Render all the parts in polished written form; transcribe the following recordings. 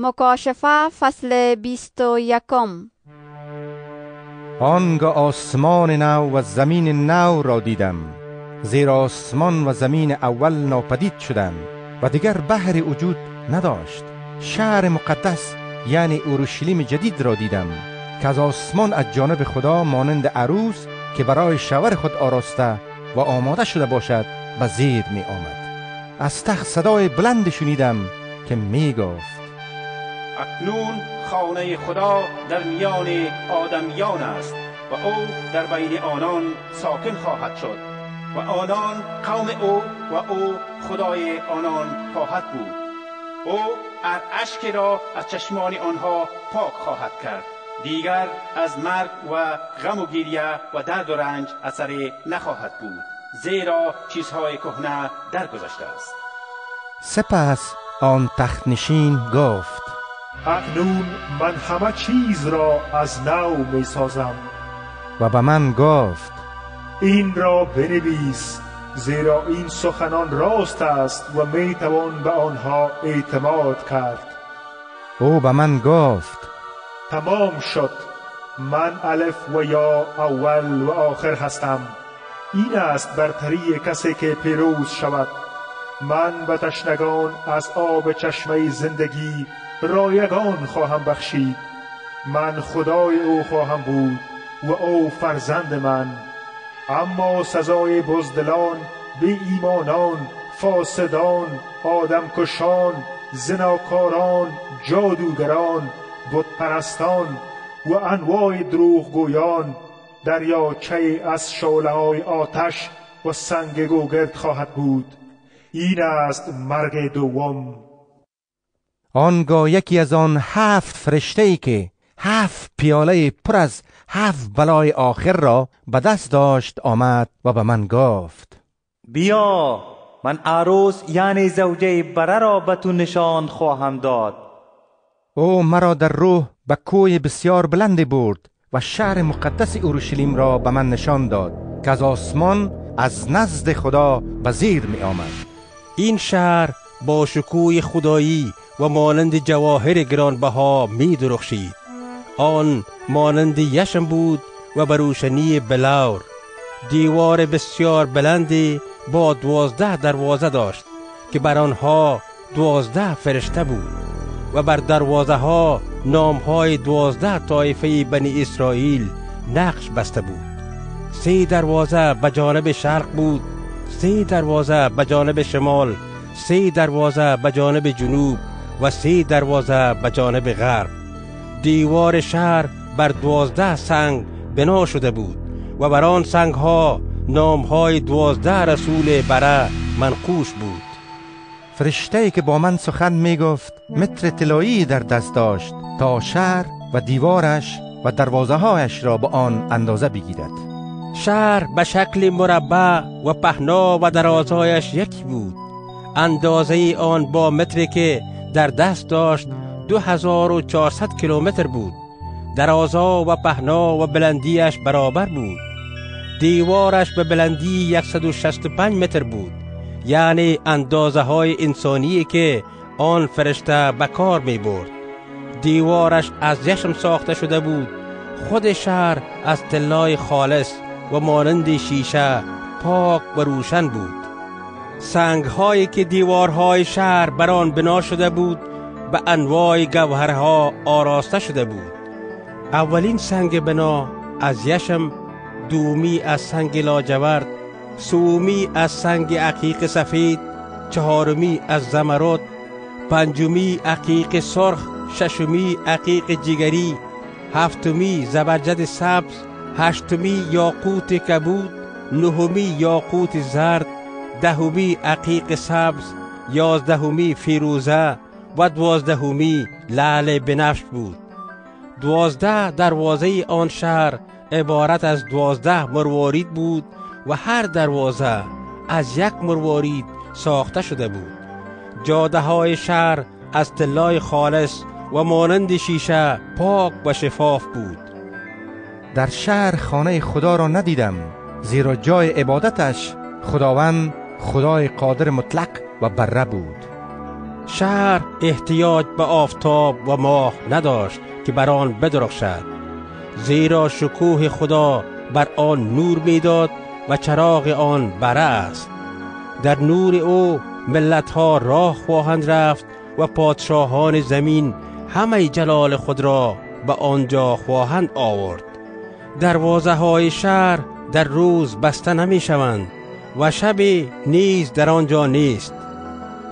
مکاشفه فصل 21. آنگاه آسمان نو و زمین نو را دیدم، زیرا آسمان و زمین اول ناپدید شدند و دیگر بحر وجود نداشت. شهر مقدس یعنی اورشلیم جدید را دیدم که از آسمان از جانب خدا مانند عروس که برای شوهر خود آراسته و آماده شده باشد به زیر می آمد. از تخت صدای بلند شنیدم که می گفت: اکنون خانه خدا در میان آدمیان است و او در بین آنان ساکن خواهد شد و آنان قوم او و او خدای آنان خواهد بود. او اشک را از چشمان آنها پاک خواهد کرد. دیگر از مرگ و غم و گریه و درد و رنج اثری نخواهد بود، زیرا چیزهای کهنه درگذشته است. سپس آن تخت نشین گفت: اکنون من همه چیز را از نو می سازم. و به من گفت: این را بنویس، زیرا این سخنان راست است و می توان به آنها اعتماد کرد. او به من گفت: تمام شد. من الف و یا، اول و آخر هستم. این است برتری کسی که پیروز شود. من به تشنگان از آب چشمه زندگی رایگان خواهم بخشید. من خدای او خواهم بود و او فرزند من. اما سزای بزدلان، بی ایمانان، فاسدان، آدمکشان، زناکاران، جادوگران، بتپرستان و انواع دروغگویان دریاچه از شعله‌های آتش و سنگ گوگرد خواهد بود. این است مرگ دوم. آنگاه یکی از آن 7 فرشته‌ای که 7 پیاله پر از 7 بلای آخر را به دست داشت آمد و به من گفت: بیا، من عروس یعنی زوجه بره را به تو نشان خواهم داد. او مرا در روح به کوی بسیار بلندی برد و شهر مقدس اورشلیم را به من نشان داد که از آسمان از نزد خدا به زیر می آمد. این شهر با شکوه خدایی و مانند جواهر گرانبها می درخشید. آن مانند یشم بود و بروشنی بلور. دیوار بسیار بلندی با 12 دروازه داشت که بر آنها 12 فرشته بود و بر دروازه ها نامهای 12 طایفه بنی اسرائیل نقش بسته بود. 3 دروازه به جانب شرق بود، 3 دروازه به جانب شمال، 3 دروازه به جانب جنوب و 3 دروازه به جانب غرب. دیوار شهر بر 12 سنگ بنا شده بود و بر آن سنگ ها نامهای 12 رسول بره منقوش بود. فرشته‌ای که با من سخن می گفت متر طلایی در دست داشت تا شهر و دیوارش و دروازه هایش را به آن اندازه بگیرد. شهر به شکل مربع و پهنا و درازهایش یکی بود. اندازه آن با متری که در دست داشت 2400 کیلومتر بود. درازا و پهنا و بلندیش برابر بود. دیوارش به بلندی 165 متر بود، یعنی اندازه های انسانی که آن فرشته به کار می برد. دیوارش از یشم ساخته شده بود. خود شهر از طلای خالص و مانند شیشه پاک و روشن بود. سنگ هایی که دیوارهای شهر بر آن بنا شده بود به انواع گوهرها آراسته شده بود. اولین سنگ بنا از یشم، دومی از سنگ لاجورد، سومی از سنگ عقیق سفید، چهارمی از زمرد، پنجمی عقیق سرخ، ششمی عقیق جگری، هفتمی زبرجد سبز، هشتمی یاقوت کبود، نهمی یاقوت زرد، دهمی عقیق سبز، یازدهمی فیروزه و 12می لعل بنفش بود. 12 دروازه آن شهر عبارت از 12 مروارید بود و هر دروازه از یک مروارید ساخته شده بود. جاده های شهر از طلای خالص و مانند شیشه پاک و شفاف بود. در شهر خانه خدا را ندیدم، زیرا جای عبادتش خداوند خدای قادر مطلق و بره بود. شهر احتیاج به آفتاب و ماه نداشت که بر آن بدرخشد، زیرا شکوه خدا بر آن نور میداد و چراغ آن بره است. در نور او ملت‌ها راه خواهند رفت و پادشاهان زمین همه جلال خود را به آنجا خواهند آورد. دروازه های شهر در روز بسته نمی شوند و شب نیز در آنجا نیست.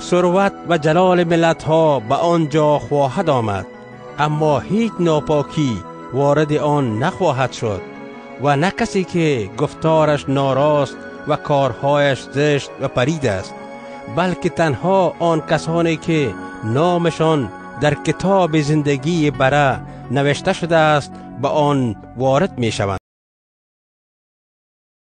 ثروت و جلال ملت‌ها به آنجا خواهد آمد، اما هیچ ناپاکی وارد آن نخواهد شد و نه کسی که گفتارش ناراست و کارهایش زشت و پرید است، بلکه تنها آن کسانی که نامشان در کتاب زندگی بره نوشته شده است به آن وارد می شوند.